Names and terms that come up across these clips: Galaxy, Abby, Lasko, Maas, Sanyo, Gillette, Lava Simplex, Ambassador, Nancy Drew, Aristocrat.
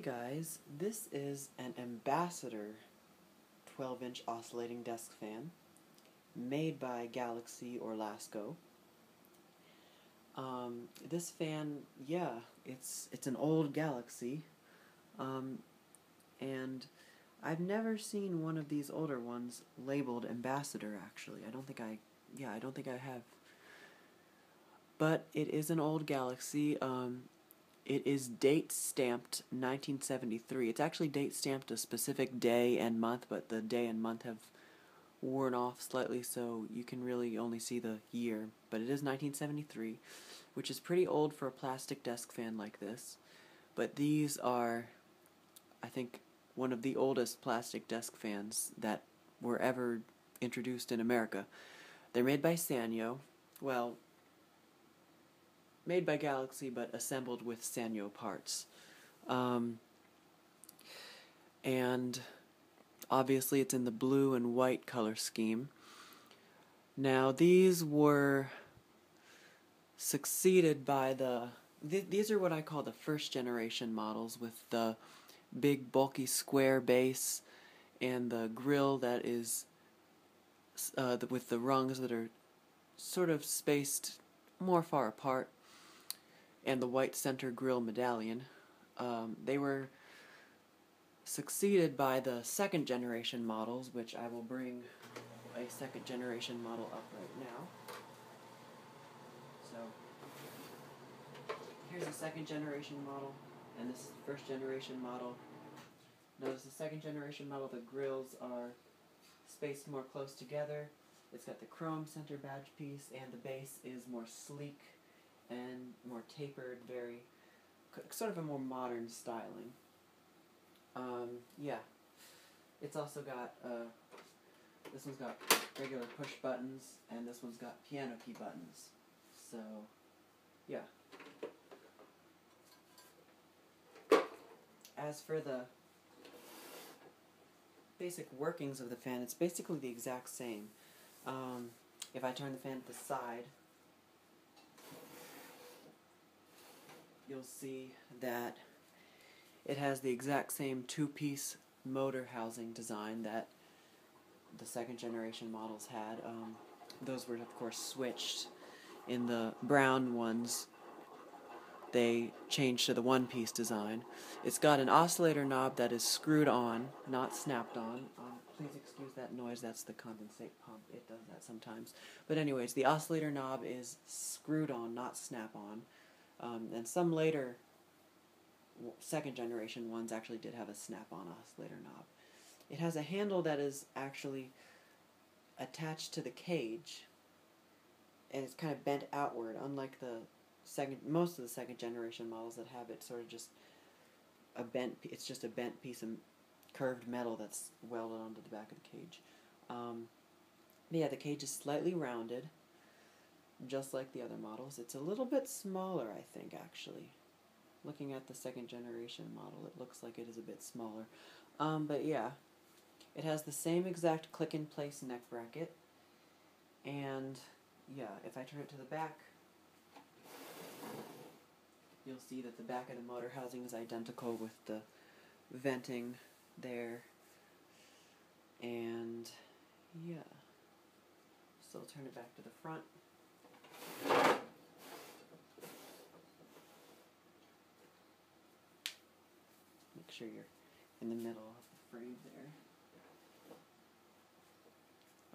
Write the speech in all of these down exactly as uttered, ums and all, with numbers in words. Hey guys, this is an Ambassador twelve inch oscillating desk fan made by Galaxy or Lasko. Um, this fan, yeah, it's it's an old Galaxy, um, and I've never seen one of these older ones labeled Ambassador. Actually, I don't think I, yeah, I don't think I have. But it is an old Galaxy. Um, It is date-stamped nineteen seventy-three. It's actually date-stamped a specific day and month, but the day and month have worn off slightly, so you can really only see the year. But it is nineteen seventy-three, which is pretty old for a plastic desk fan like this. But these are, I think, one of the oldest plastic desk fans that were ever introduced in America. They're made by Sanyo. Well, made by Galaxy, but assembled with Sanyo parts. Um, and obviously it's in the blue and white color scheme. Now these were succeeded by the... Th these are what I call the first generation models, with the big bulky square base and the grill that is... Uh, with the rungs that are sort of spaced more far apart, and the white center grill medallion. Um, they were succeeded by the second generation models, which I will bring a second generation model up right now. So here's the second generation model, and this is the first generation model. Notice the second generation model, the grills are spaced more close together. It's got the chrome center badge piece, and the base is more sleek and more tapered, very sort of a more modern styling. Um, yeah, it's also got uh, this one's got regular push buttons, and this one's got piano key buttons. So, yeah. As for the basic workings of the fan, it's basically the exact same. Um, if I turn the fan to the side, you'll see that it has the exact same two-piece motor housing design that the second generation models had. Um, those were, of course, switched. In the brown ones, they changed to the one-piece design. It's got an oscillator knob that is screwed on, not snapped on. Um, please excuse that noise, that's the condensate pump. It does that sometimes. But anyways, the oscillator knob is screwed on, not snap on. Um, and some later second generation ones actually did have a snap-on oscillator knob. It has a handle that is actually attached to the cage, and it's kind of bent outward, unlike the second most of the second generation models that have it sort of just a bent it's just a bent piece of curved metal that's welded onto the back of the cage. Um, but yeah, the cage is slightly rounded, just like the other models. It's a little bit smaller, I think, actually. Looking at the second generation model, it looks like it is a bit smaller. Um, but yeah, it has the same exact click-in-place neck bracket. And yeah, if I turn it to the back, you'll see that the back of the motor housing is identical with the venting there. And yeah, so I'll turn it back to the front. Make sure you're in the middle of the frame there.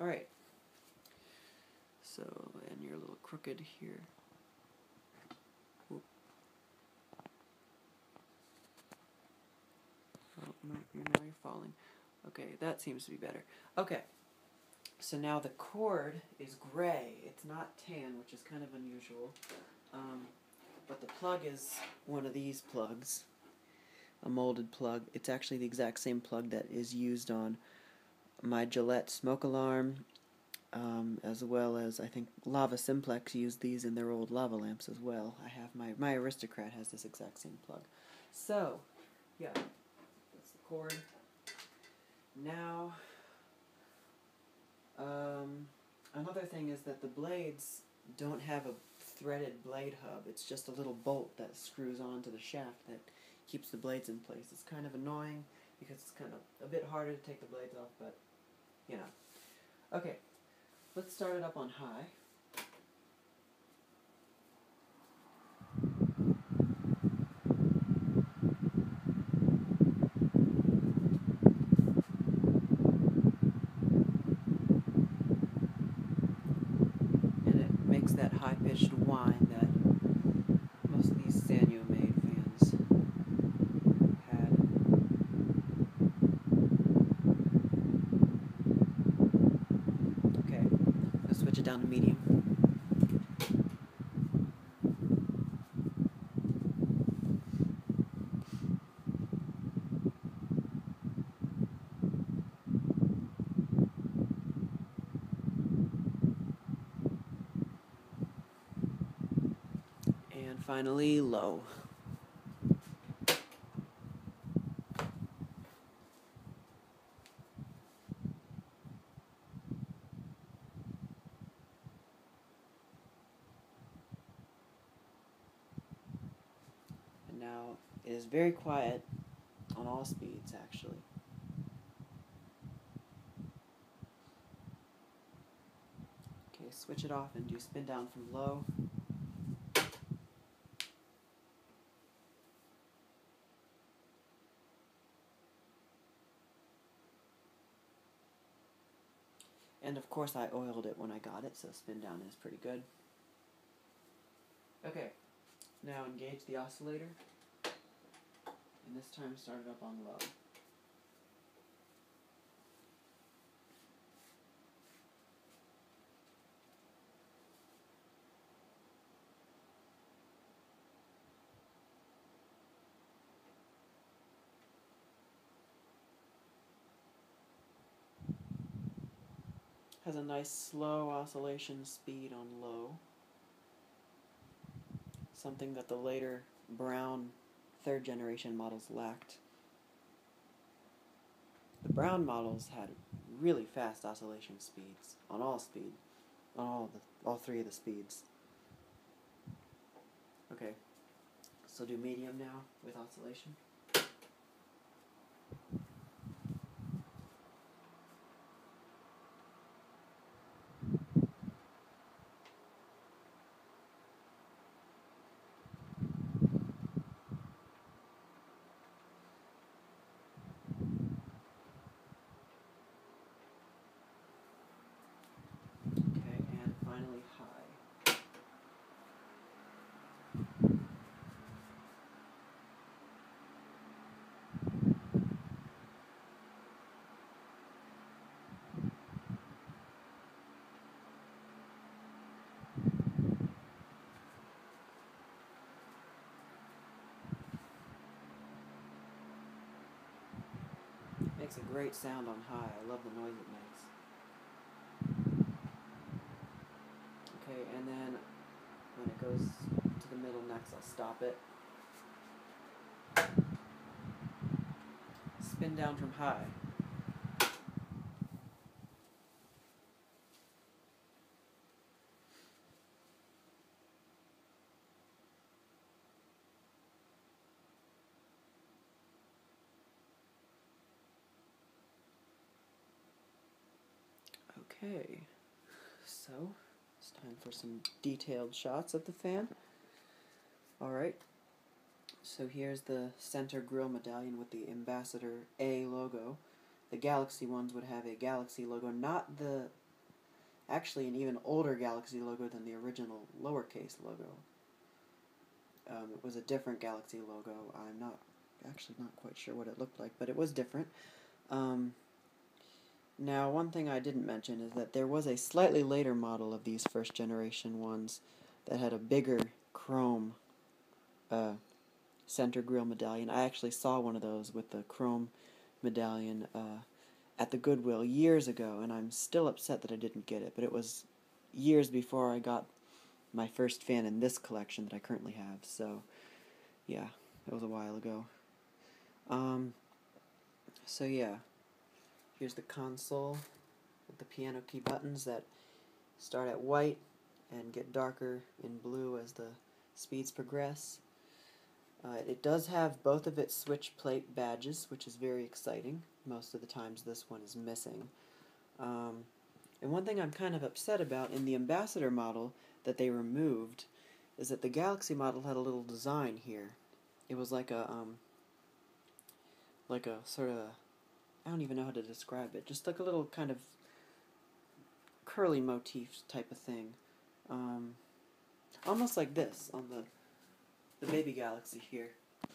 Alright. So, and you're a little crooked here. Whoop. Oh, no, you're, now you're falling. Okay, that seems to be better. Okay. So now the cord is gray. It's not tan, which is kind of unusual. Um, but the plug is one of these plugs, a molded plug. It's actually the exact same plug that is used on my Gillette smoke alarm, um, as well as, I think, Lava Simplex used these in their old lava lamps as well. I have my, my Aristocrat has this exact same plug. So, yeah, that's the cord. Now... Um, another thing is that the blades don't have a threaded blade hub. It's just a little bolt that screws onto the shaft that keeps the blades in place. It's kind of annoying because it's kind of a bit harder to take the blades off, but you know. Okay, let's start it up on high. That high-pitched whine that most of these Sanyo made fans had. Okay, let's switch it down to medium. Finally, low. And now it is very quiet on all speeds, actually. Okay, switch it off and do spin down from low. And of course I oiled it when I got it, so spin down is pretty good. Okay, now engage the oscillator, and this time start it up on low. Has a nice slow oscillation speed on low. Something that the later Brown third generation models lacked. The Brown models had really fast oscillation speeds on all speed, on all the all three of the speeds. Okay. So do medium now with oscillation. Makes a great sound on high. I love the noise it makes. Okay, and then when it goes to the middle next, I'll stop it. Spin down from high. Okay, so it's time for some detailed shots of the fan. Alright, so here's the center grille medallion with the Ambassador A logo. The Galaxy ones would have a Galaxy logo, not the, actually an even older Galaxy logo than the original lowercase logo. Um, it was a different Galaxy logo. I'm not, actually not quite sure what it looked like, but it was different. Um... Now, one thing I didn't mention is that there was a slightly later model of these first generation ones that had a bigger chrome uh, center grille medallion. I actually saw one of those with the chrome medallion uh, at the Goodwill years ago, and I'm still upset that I didn't get it, but it was years before I got my first fan in this collection that I currently have, so yeah, it was a while ago. Um, so yeah. Here's the console with the piano key buttons that start at white and get darker in blue as the speeds progress. Uh, it does have both of its switch plate badges, which is very exciting. Most of the times this one is missing. Um, and one thing I'm kind of upset about in the Ambassador model that they removed is that the Galaxy model had a little design here. It was like a, um, like a sort of, I don't even know how to describe it, just like a little kind of curly motif type of thing. Um, almost like this on the the baby Galaxy here,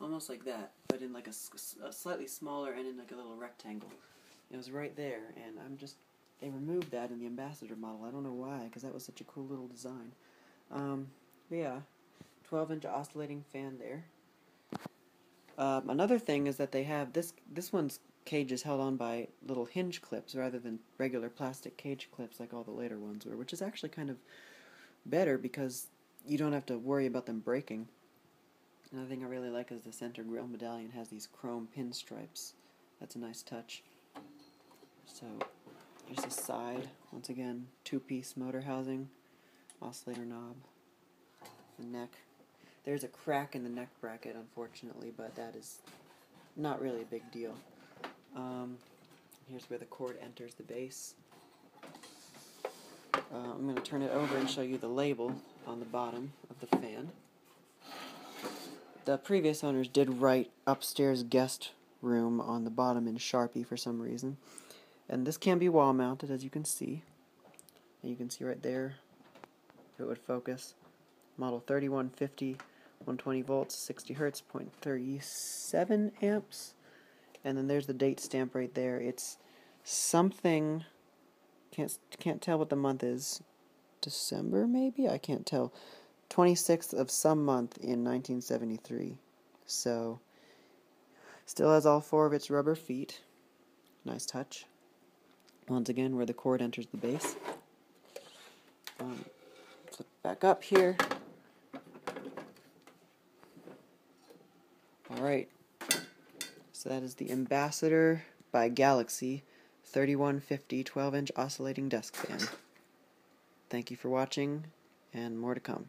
almost like that, but in like a, a slightly smaller and in like a little rectangle. It was right there, and I'm just, they removed that in the Ambassador model. I don't know why, because that was such a cool little design. Um, yeah, twelve inch oscillating fan there. Um, another thing is that they have, this this one's cage is held on by little hinge clips rather than regular plastic cage clips like all the later ones were, which is actually kind of better because you don't have to worry about them breaking. Another thing I really like is the center grill medallion has these chrome pinstripes. That's a nice touch. So here's the side, once again, two-piece motor housing, oscillator knob, the neck. There's a crack in the neck bracket, unfortunately, but that is not really a big deal. Um, here's where the cord enters the base. Uh, I'm going to turn it over and show you the label on the bottom of the fan. The previous owners did write upstairs guest room on the bottom in Sharpie for some reason. And this can be wall mounted, as you can see. And you can see right there, if it would focus, model thirty-one fifty, one hundred twenty volts, sixty hertz, zero point three seven amps. And then there's the date stamp right there. It's something, can't can't tell what the month is. December, maybe? I can't tell. twenty-sixth of some month in nineteen seventy-three. So, still has all four of its rubber feet. Nice touch. Once again, where the cord enters the base. Um, flip back up here. Alright. So that is the Ambassador by Galaxy thirty-one fifty twelve inch oscillating desk fan. Thank you for watching, and more to come.